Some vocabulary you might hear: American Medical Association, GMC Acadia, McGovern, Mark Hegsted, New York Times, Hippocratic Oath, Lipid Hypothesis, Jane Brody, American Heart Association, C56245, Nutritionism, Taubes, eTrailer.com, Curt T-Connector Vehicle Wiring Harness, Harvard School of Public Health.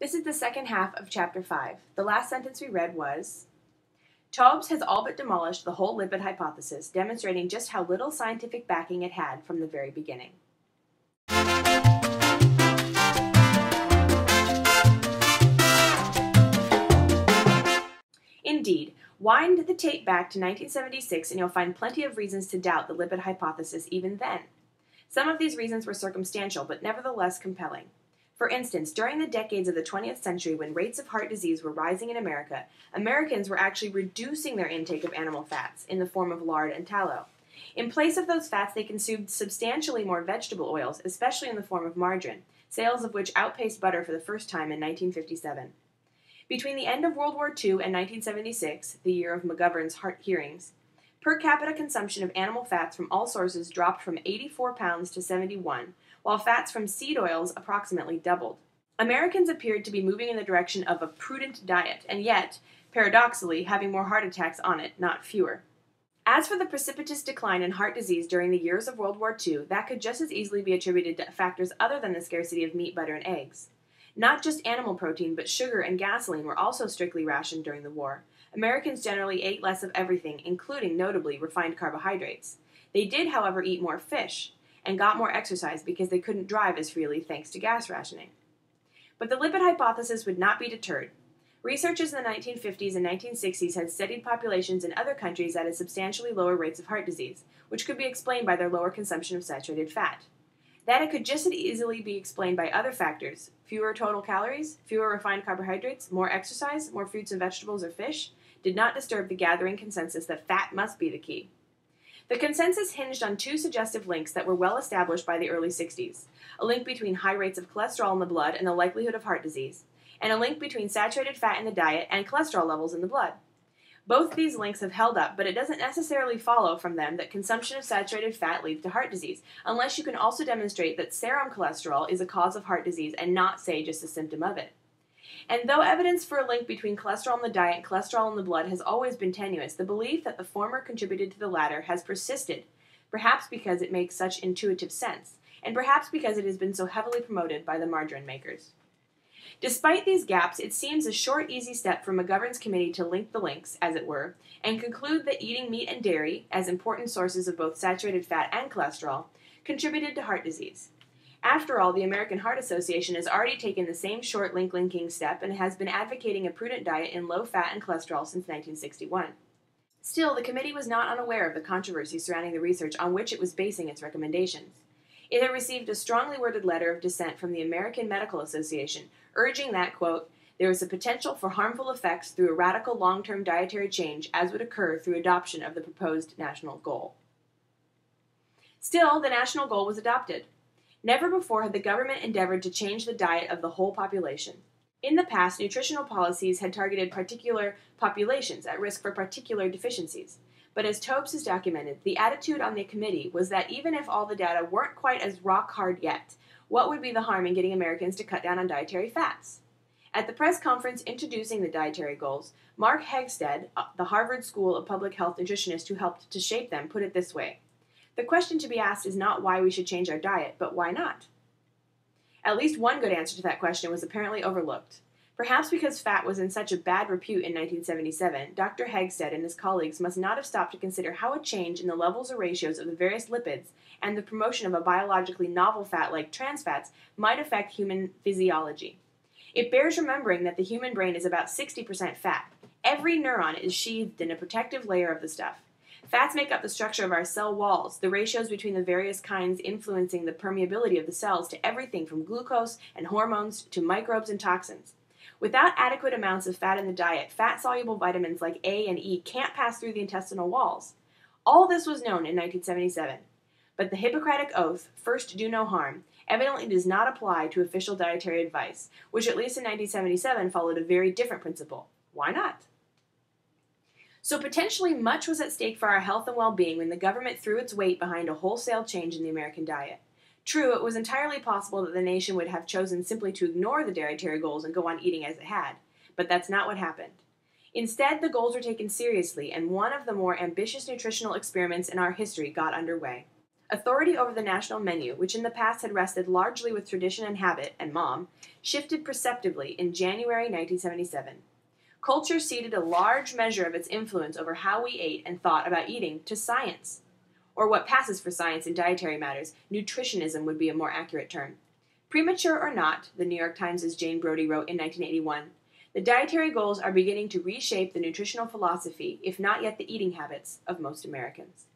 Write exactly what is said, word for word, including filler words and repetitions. This is the second half of Chapter five. The last sentence we read was, Taubes has all but demolished the whole lipid hypothesis, demonstrating just how little scientific backing it had from the very beginning. Indeed, wind the tape back to nineteen seventy-six and you'll find plenty of reasons to doubt the lipid hypothesis even then. Some of these reasons were circumstantial, but nevertheless compelling. For instance, during the decades of the twentieth century when rates of heart disease were rising in America, Americans were actually reducing their intake of animal fats in the form of lard and tallow. In place of those fats, they consumed substantially more vegetable oils, especially in the form of margarine, sales of which outpaced butter for the first time in nineteen fifty-seven. Between the end of World War Two and nineteen seventy-six, the year of McGovern's heart hearings, per capita consumption of animal fats from all sources dropped from eighty-four pounds to seventy-one, while fats from seed oils approximately doubled. Americans appeared to be moving in the direction of a prudent diet, and yet, paradoxically, having more heart attacks on it, not fewer. As for the precipitous decline in heart disease during the years of World War Two, that could just as easily be attributed to factors other than the scarcity of meat, butter, and eggs. Not just animal protein, but sugar and gasoline were also strictly rationed during the war. Americans generally ate less of everything, including, notably, refined carbohydrates. They did, however, eat more fish, and got more exercise because they couldn't drive as freely thanks to gas rationing. But the lipid hypothesis would not be deterred. Researchers in the nineteen fifties and nineteen sixties had studied populations in other countries that had substantially lower rates of heart disease, which could be explained by their lower consumption of saturated fat. That it could just as easily be explained by other factors: fewer total calories, fewer refined carbohydrates, more exercise, more fruits and vegetables or fish, did not disturb the gathering consensus that fat must be the key. The consensus hinged on two suggestive links that were well established by the early sixties, a link between high rates of cholesterol in the blood and the likelihood of heart disease, and a link between saturated fat in the diet and cholesterol levels in the blood. Both these links have held up, but it doesn't necessarily follow from them that consumption of saturated fat leads to heart disease, unless you can also demonstrate that serum cholesterol is a cause of heart disease and not, say, just a symptom of it. And though evidence for a link between cholesterol in the diet and cholesterol in the blood has always been tenuous, the belief that the former contributed to the latter has persisted, perhaps because it makes such intuitive sense, and perhaps because it has been so heavily promoted by the margarine makers. Despite these gaps, it seems a short, easy step for McGovern's committee to link the links, as it were, and conclude that eating meat and dairy, as important sources of both saturated fat and cholesterol, contributed to heart disease. After all, the American Heart Association has already taken the same short link-linking step and has been advocating a prudent diet in low fat and cholesterol since nineteen sixty-one. Still, the committee was not unaware of the controversy surrounding the research on which it was basing its recommendations. It had received a strongly worded letter of dissent from the American Medical Association, urging that, quote, there is a potential for harmful effects through a radical long-term dietary change as would occur through adoption of the proposed national goal. Still, the national goal was adopted. Never before had the government endeavored to change the diet of the whole population. In the past, nutritional policies had targeted particular populations at risk for particular deficiencies. But as Taubes has documented, the attitude on the committee was that even if all the data weren't quite as rock-hard yet, what would be the harm in getting Americans to cut down on dietary fats? At the press conference introducing the dietary goals, Mark Hegsted, the Harvard School of Public Health nutritionist who helped to shape them, put it this way. The question to be asked is not why we should change our diet, but why not? At least one good answer to that question was apparently overlooked. Perhaps because fat was in such a bad repute in nineteen seventy-seven, Doctor Hegsted and his colleagues must not have stopped to consider how a change in the levels or ratios of the various lipids and the promotion of a biologically novel fat like trans fats might affect human physiology. It bears remembering that the human brain is about sixty percent fat. Every neuron is sheathed in a protective layer of the stuff. Fats make up the structure of our cell walls, the ratios between the various kinds influencing the permeability of the cells to everything from glucose and hormones to microbes and toxins. Without adequate amounts of fat in the diet, fat-soluble vitamins like A and E can't pass through the intestinal walls. All this was known in nineteen seventy-seven, but the Hippocratic Oath, first do no harm, evidently does not apply to official dietary advice, which at least in nineteen seventy-seven followed a very different principle. Why not? So potentially much was at stake for our health and well-being when the government threw its weight behind a wholesale change in the American diet. True, it was entirely possible that the nation would have chosen simply to ignore the dietary goals and go on eating as it had, but that's not what happened. Instead, the goals were taken seriously, and one of the more ambitious nutritional experiments in our history got underway. Authority over the national menu, which in the past had rested largely with tradition and habit and mom, shifted perceptibly in January nineteen seventy-seven. Culture ceded a large measure of its influence over how we ate and thought about eating to science, or what passes for science in dietary matters. Nutritionism would be a more accurate term. Premature or not, the New York Times' Jane Brody wrote in nineteen eighty-one, the dietary goals are beginning to reshape the nutritional philosophy, if not yet the eating habits, of most Americans.